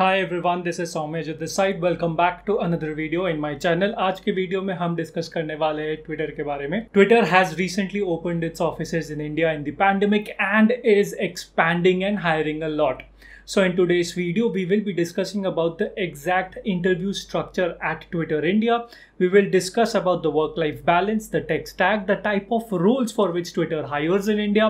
Hi everyone, this is Soumyajit this side. Welcome back to another video in my channel. आज के video में हम discuss करने वाले हैं ट्विटर के बारे में। Twitter has recently opened its offices in India in the pandemic and is expanding and hiring a lot. So in today's video, we will be discussing about the exact interview structure at Twitter India. We will discuss about the work-life balance, the tech stack, the type of roles for which Twitter hires in India.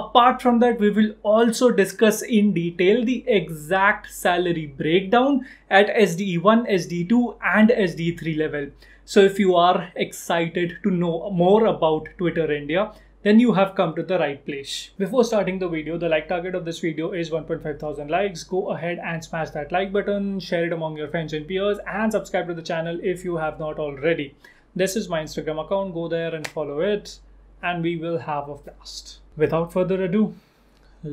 Apart from that, we will also discuss in detail the exact salary breakdown at SDE1, SDE2 and SDE3 level. So if you are excited to know more about Twitter India, then you have come to the right place. Before starting the video, the like target of this video is 1,500 likes. Go ahead and smash that like button, share it among your friends and peers, and subscribe to the channel if you have not already. This is my Instagram account, go there and follow it, and we will have a blast. Without further ado,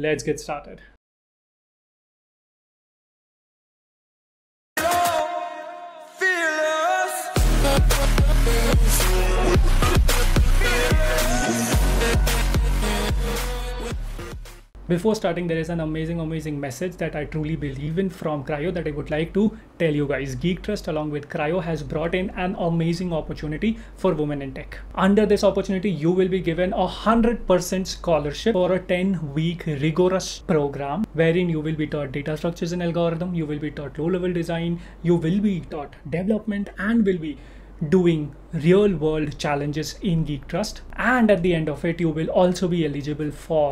let's get started. Before starting, there is an amazing message that I truly believe in from Cryo that I would like to tell you guys. Geek Trust along with Cryo has brought in an amazing opportunity for women in tech. Under this opportunity, you will be given a 100% scholarship for a 10-week rigorous program wherein you will be taught data structures and algorithm, you will be taught low-level design, you will be taught development, and will be doing real-world challenges in Geek Trust. And at the end of it, you will also be eligible for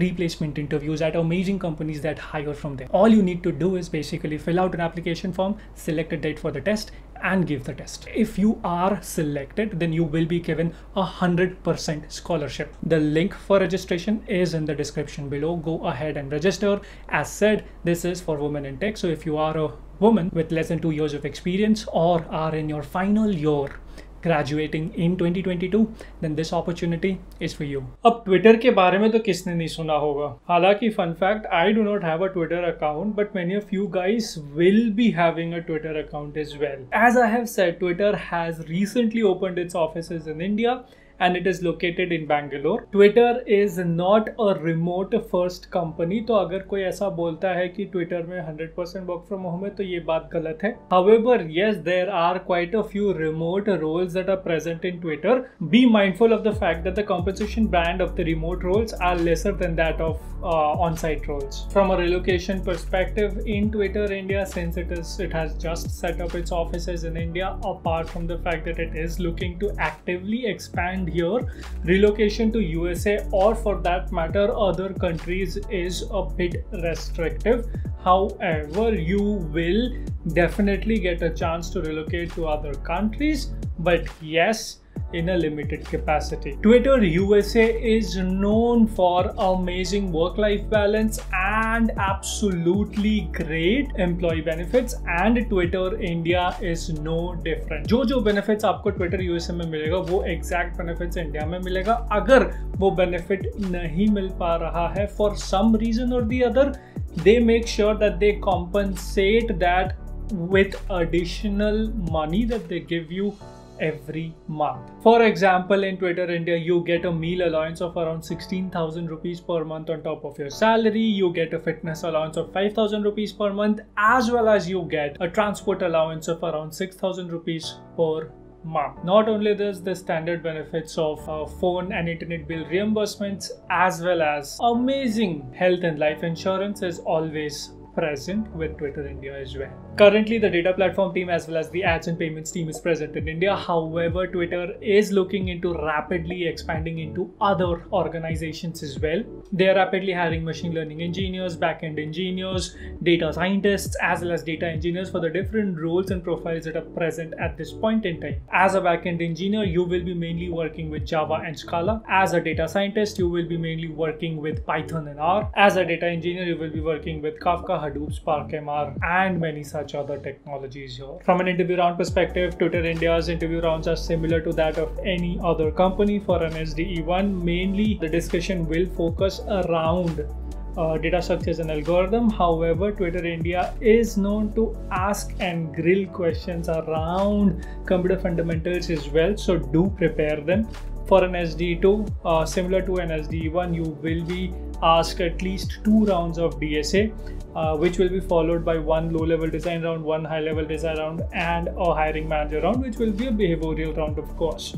replacement interviews at amazing companies that hire from them. All you need to do is basically fill out an application form, select a date for the test, and give the test. If you are selected, then you will be given a 100% scholarship. The link for registration is in the description below. Go ahead and register. As said, this is for women in tech. So if you are a woman with less than 2 years of experience or are in your final year graduating in 2022, then this opportunity is for you. अब Twitter के बारे में तो किसने नहीं सुना होगा? हालांकि fun fact, I do not have a Twitter account, but many of you guys will be having a Twitter account as well. As I have said, Twitter has recently opened its offices in India and it is located in Bangalore. Twitter is not a remote first company. तो अगर कोई ऐसा बोलता है कि Twitter में 100% work from home है तो ये बात गलत है. However, yes, there are quite a few remote roles that are present in Twitter. Be mindful of the fact that the compensation band of the remote roles are lesser than that of on-site roles. From a relocation perspective, in Twitter India, since it has just set up its offices in India, apart from the fact that it is looking to actively expand here, relocation to USA or for that matter other countries is a bit restrictive. However, you will definitely get a chance to relocate to other countries, but yes, in a limited capacity. Twitter USA is known for amazing work-life balance and absolutely great employee benefits, and Twitter India is no different. जो benefits आपको Twitter USA में मिलेगा वो exact benefits India में मिलेगा। अगर वो benefit नहीं मिल पा रहा है for some reason or the other, they make sure that they compensate that with additional money that they give you every month. For example, in Twitter India, you get a meal allowance of around 16,000 rupees per month on top of your salary. You get a fitness allowance of 5,000 rupees per month, as well as you get a transport allowance of around 6,000 rupees per month. Not only this, the standard benefits of phone and internet bill reimbursements, as well as amazing health and life insurance is always present with Twitter India as well. Currently, the data platform team as well as the ads and payments team is present in India. However, Twitter is looking into rapidly expanding into other organizations as well. They are rapidly hiring machine learning engineers, backend engineers, data scientists, as well as data engineers for the different roles and profiles that are present at this point in time. As a backend engineer, you will be mainly working with Java and Scala. As a data scientist, you will be mainly working with Python and R. As a data engineer, you will be working with Kafka, Hadoop, Spark, MR, and many such other technologies here. From an interview round perspective, Twitter India's interview rounds are similar to that of any other company for an SDE1. Mainly, the discussion will focus around data structures and algorithm. However, Twitter India is known to ask and grill questions around computer fundamentals as well, so do prepare them. For an SDE2, similar to an SDE1, you will be asked at least 2 rounds of DSA, which will be followed by one low-level design round, one high-level design round, and a hiring manager round, which will be a behavioral round, of course.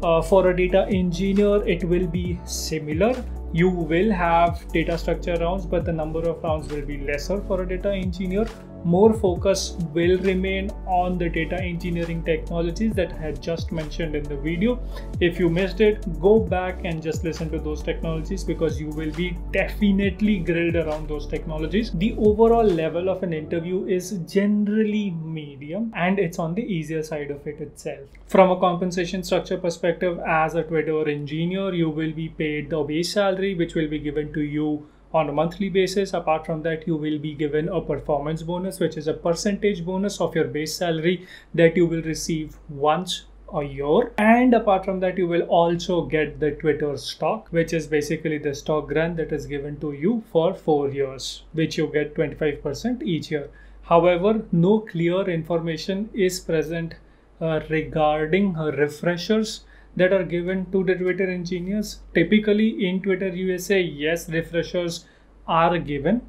For a data engineer, it will be similar. You will have data structure rounds, but the number of rounds will be lesser for a data engineer. More focus will remain on the data engineering technologies that I had just mentioned in the video. If you missed it, go back and just listen to those technologies, because you will be definitely grilled around those technologies. The overall level of an interview is generally medium, and it's on the easier side of it itself. From a compensation structure perspective, as a Twitter engineer, you will be paid the base salary, which will be given to you on a monthly basis. Apart from that, you will be given a performance bonus, which is a percentage bonus of your base salary that you will receive once a year. And apart from that, you will also get the Twitter stock, which is basically the stock grant that is given to you for 4 years, which you get 25% each year. However, no clear information is present regarding refreshers that are given to the Twitter engineers. Typically in Twitter USA, yes, refreshers are given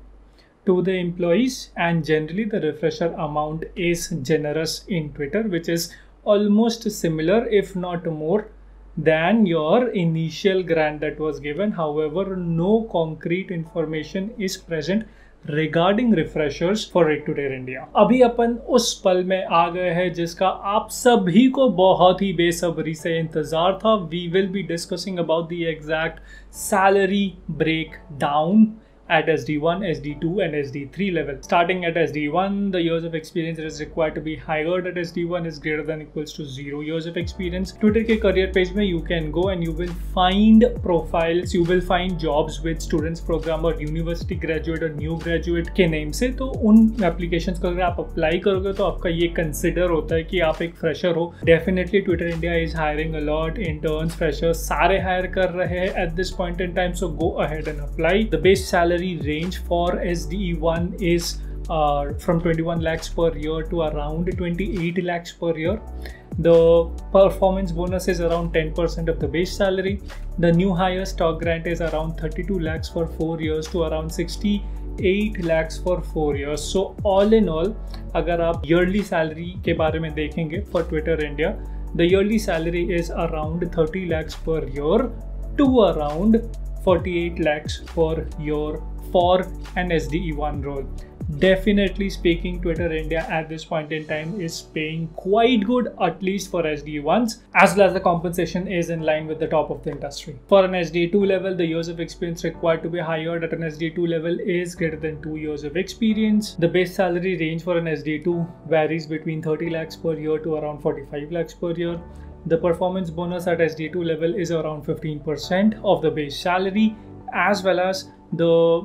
to the employees, and generally the refresher amount is generous in Twitter, which is almost similar, if not more, than your initial grant that was given. However, no concrete information is present regarding refreshers for it today India. अभी अपन उस पल में आ गए हैं जिसका आप सभी को बहुत ही बेसब्री से इंतजार था। We will be discussing about the exact salary break down at SD1, SD2 and SD3 level. Starting at SD1, the years of experience that is required to be hired at SD1 is greater than or equals to 0 years of experience. Twitter ke career page mein you can go and you will find profiles, you will find jobs with students, programmer, university graduate or new graduate के name से। तो उन applications को अगर आप apply करोगे तो आपका ये consider होता है कि आप एक fresher हो। Definitely Twitter India is hiring a lot, interns, freshers सारे hire कर रहे हैं at this point in time, so go ahead and apply. The base salary range for SDE1 is from 21 lakhs per year to around 28 lakhs per year. The performance bonus is around 10% of the base salary. The new hire stock grant is around 32 lakhs for 4 years to around 68 lakhs for 4 years. So all in all, अगर आप yearly salary के बारे में देखेंगे for Twitter India, the yearly salary is around 30 lakhs per year to around 48 lakhs per year for an SDE1 role. Definitely speaking, Twitter India at this point in time is paying quite good, at least for SDE1s, as well as the compensation is in line with the top of the industry. For an SDE2 level, the years of experience required to be hired at an SDE2 level is greater than 2 years of experience. The base salary range for an SDE2 varies between 30 lakhs per year to around 45 lakhs per year. The performance bonus at SD2 level is around 15% of the base salary, as well as the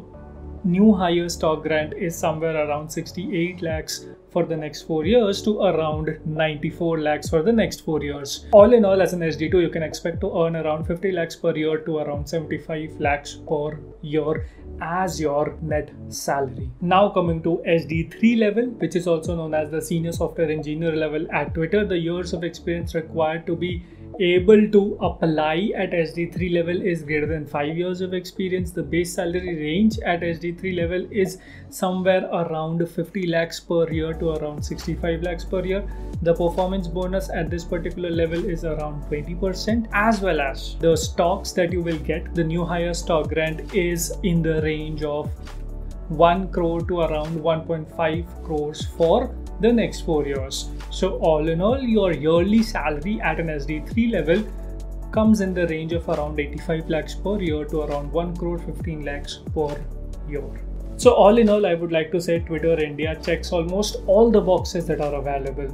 new hire stock grant is somewhere around 68 lakhs for the next 4 years to around 94 lakhs for the next 4 years. All in all, as an SD2, you can expect to earn around 50 lakhs per year to around 75 lakhs per year as your net salary. Now coming to SD3 level, which is also known as the senior software engineer level at Twitter, the years of experience required to be able to apply at SD3 level is greater than 5 years of experience. The base salary range at SD3 level is somewhere around 50 lakhs per year to around 65 lakhs per year. The performance bonus at this particular level is around 20%, as well as the stocks that you will get. The new hire stock grant is in the range of 1 crore to around 1.5 crores for the next 4 years. So all in all, your yearly salary at an SD3 level comes in the range of around 85 lakhs per year to around 1 crore 15 lakhs per year. So all in all, I would like to say Twitter India checks almost all the boxes that are available.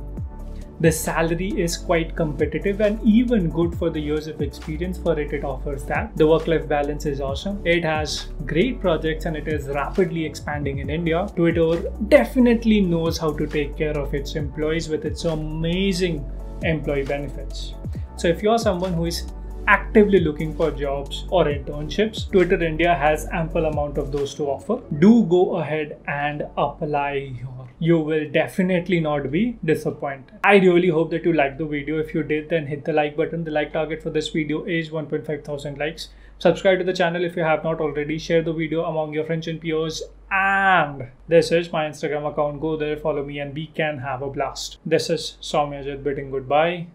The salary is quite competitive and even good for the years of experience for it. It offers that. The work-life balance is awesome. It has great projects and it is rapidly expanding in India. Twitter definitely knows how to take care of its employees with its amazing employee benefits. So if you're someone who is actively looking for jobs or internships, Twitter India has ample amount of those to offer. Do go ahead and apply. You will definitely not be disappointed. I really hope that you liked the video. If you did, then hit the like button. The like target for this video is 1.5 thousand likes. Subscribe to the channel if you have not already. Share the video among your friends and peers. and this is my Instagram account. Go there, follow me, and we can have a blast. This is Soumyajit bidding goodbye.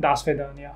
Das Vedanya.